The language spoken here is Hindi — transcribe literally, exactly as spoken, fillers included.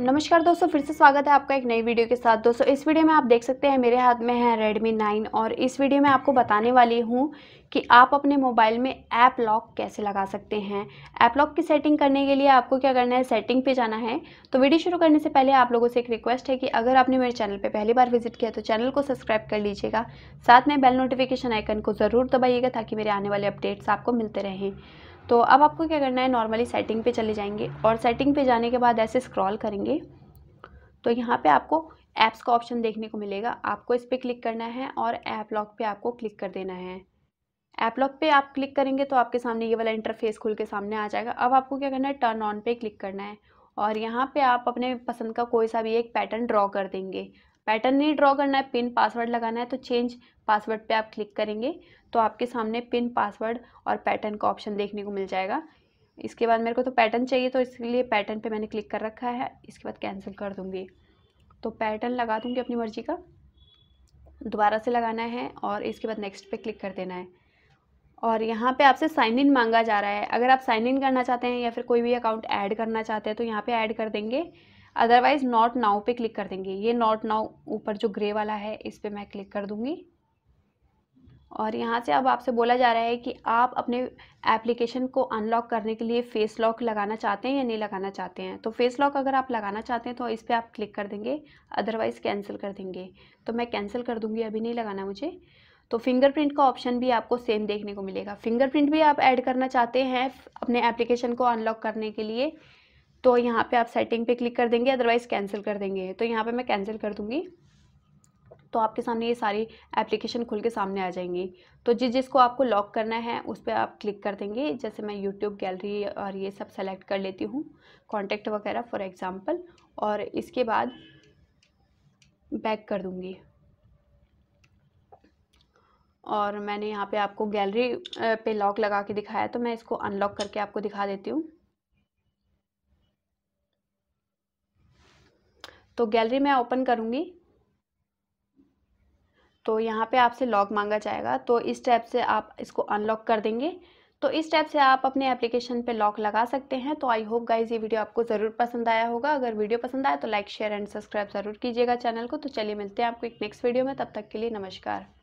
नमस्कार दोस्तों, फिर से स्वागत है आपका एक नई वीडियो के साथ। दोस्तों इस वीडियो में आप देख सकते हैं मेरे हाथ में है रेडमी नाइन और इस वीडियो में आपको बताने वाली हूं कि आप अपने मोबाइल में ऐप लॉक कैसे लगा सकते हैं। ऐप लॉक की सेटिंग करने के लिए आपको क्या करना है, सेटिंग पे जाना है। तो वीडियो शुरू करने से पहले आप लोगों से एक रिक्वेस्ट है कि अगर आपने मेरे चैनल पे पहली बार विजिट किया तो चैनल को सब्सक्राइब कर लीजिएगा, साथ में बेल नोटिफिकेशन आइकन को ज़रूर दबाइएगा ताकि मेरे आने वाले अपडेट्स आपको मिलते रहें। तो अब आपको क्या करना है, नॉर्मली सेटिंग पे चले जाएंगे और सेटिंग पे जाने के बाद ऐसे स्क्रॉल करेंगे तो यहाँ पे आपको ऐप्स का ऑप्शन देखने को मिलेगा। आपको इस पर क्लिक करना है और ऐप लॉक पे आपको क्लिक कर देना है। ऐप लॉक पे आप क्लिक करेंगे तो आपके सामने ये वाला इंटरफेस खुल के सामने आ जाएगा। अब आपको क्या करना है, टर्न ऑन पे क्लिक करना है और यहाँ पे आप अपने पसंद का कोई सा भी एक पैटर्न ड्रॉ कर देंगे। पैटर्न नहीं ड्रॉ करना है, पिन पासवर्ड लगाना है तो चेंज पासवर्ड पे आप क्लिक करेंगे तो आपके सामने पिन पासवर्ड और पैटर्न का ऑप्शन देखने को मिल जाएगा। इसके बाद मेरे को तो पैटर्न चाहिए तो इसलिए पैटर्न पे मैंने क्लिक कर रखा है। इसके बाद कैंसिल कर दूँगी तो पैटर्न लगा दूँगी अपनी मर्ज़ी का। दोबारा से लगाना है और इसके बाद नेक्स्ट पे क्लिक कर देना है और यहाँ पे आपसे साइन इन मांगा जा रहा है। अगर आप साइन इन करना चाहते हैं या फिर कोई भी अकाउंट ऐड करना चाहते हैं तो यहाँ पे ऐड कर देंगे, अदरवाइज़ नॉट नाउ पे क्लिक कर देंगे। ये नॉट नाउ ऊपर जो ग्रे वाला है इस पर मैं क्लिक कर दूँगी और यहाँ से अब आपसे बोला जा रहा है कि आप अपने एप्लीकेशन को अनलॉक करने के लिए फ़ेस लॉक लगाना चाहते हैं या नहीं लगाना चाहते हैं। तो फ़ेस लॉक अगर आप लगाना चाहते हैं तो इस पर आप क्लिक कर देंगे, अदरवाइज़ कैंसिल कर देंगे। तो मैं कैंसिल कर दूँगी, अभी नहीं लगाना मुझे। तो फिंगरप्रिंट का ऑप्शन भी आपको सेम देखने को मिलेगा। फिंगरप्रिंट भी आप ऐड करना चाहते हैं अपने एप्लीकेशन को अनलॉक करने के लिए तो यहाँ पे आप सेटिंग पे क्लिक कर देंगे, अदरवाइज़ कैंसिल कर देंगे। तो यहाँ पे मैं कैंसिल कर दूँगी तो आपके सामने ये सारी एप्लीकेशन खुल के सामने आ जाएंगी। तो जिस जिसको आपको लॉक करना है उस पर आप क्लिक कर देंगे। जैसे मैं यूट्यूब गैलरी और ये सब सेलेक्ट कर लेती हूँ, कॉन्टैक्ट वगैरह फॉर एग्ज़ाम्पल, और इसके बाद बैक कर दूँगी। और मैंने यहाँ पे आपको गैलरी पे लॉक लगा के दिखाया तो मैं इसको अनलॉक करके आपको दिखा देती हूँ। तो गैलरी मैं ओपन करूँगी तो यहाँ पे आपसे लॉक मांगा जाएगा तो इस टैब से आप इसको अनलॉक कर देंगे। तो इस टैब से आप अपने एप्लीकेशन पे लॉक लगा सकते हैं। तो आई होप गाइज ये वीडियो आपको ज़रूर पसंद आया होगा। अगर वीडियो पसंद आए तो लाइक शेयर एंड सब्सक्राइब ज़रूर कीजिएगा चैनल को। तो चलिए मिलते हैं आपको एक नेक्स्ट वीडियो में, तब तक के लिए नमस्कार।